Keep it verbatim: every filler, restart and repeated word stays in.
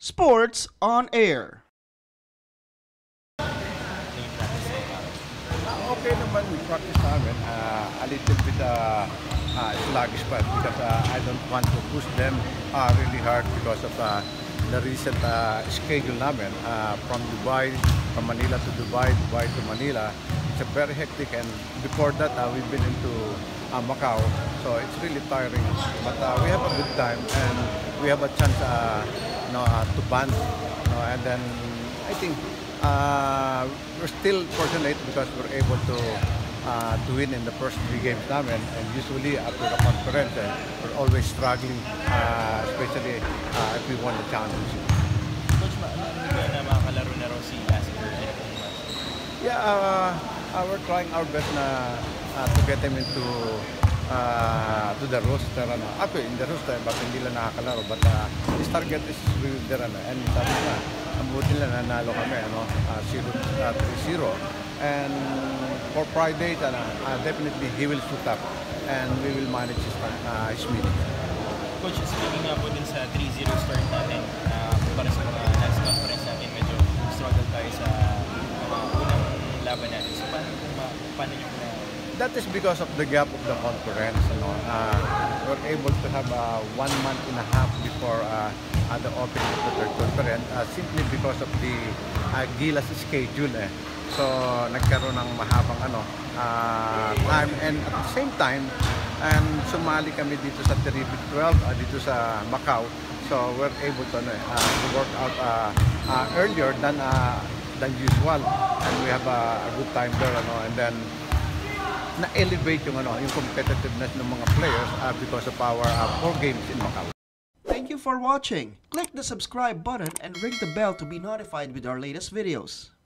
Sports on Air. Okay naman, we practice namin. Uh, a little bit uh, uh, sluggish but because uh, I don't want to push them uh, really hard because of uh, the recent uh, schedule namin uh, from Dubai, from Manila to Dubai, Dubai to Manila. It's a very hectic, and before that uh, we've been into uh, Macau, so it's really tiring, but uh, we have a good time and we have a chance uh, you know, uh, to band, you know, and then I think Uh, we're still fortunate because we're able to uh, to win in the first three games namin, and usually after a conference eh, we're always struggling, uh, especially uh, if we won the championship. Coach, ano na makakalaro na raw si Gilas? Yeah, uh, uh, we're trying our best na uh, to get them into uh, to the roster. Ano. Actually, in the roster, but hindi lang nakakalaro. But uh, this target is with there, ano, and sabi na, buti lang nanalo kami, ano, uh, zero to three zero. And for Friday, uh, uh, definitely he will shoot up and we will manage his, uh, his meeting. Coach, speaking nga po din sa three zero start natin, uh, para sa mga last conference natin, medyo struggle tayo sa uh, unang laban natin. So, paano, uh, paano nyo na? That is because of the gap of the conference. You know, uh, we're able to have uh, one month and a half before uh, uh, the opening of the third conference, uh, simply because of the uh, Gilas schedule. Eh. So, nagkaroon ng mahabang ano, uh, time, and at the same time, um, sumali kami dito sa terrific twelve, uh, dito sa Macau. So, we're able to, ano, uh, to work out uh, uh, earlier than, uh, than usual, and we have uh, a good time there. Ano, and then, na-elevate yung, ano, yung competitiveness ng mga players uh, because of our uh, four games in Macau. Thank you for watching. Click the subscribe button and ring the bell to be notified with our latest videos.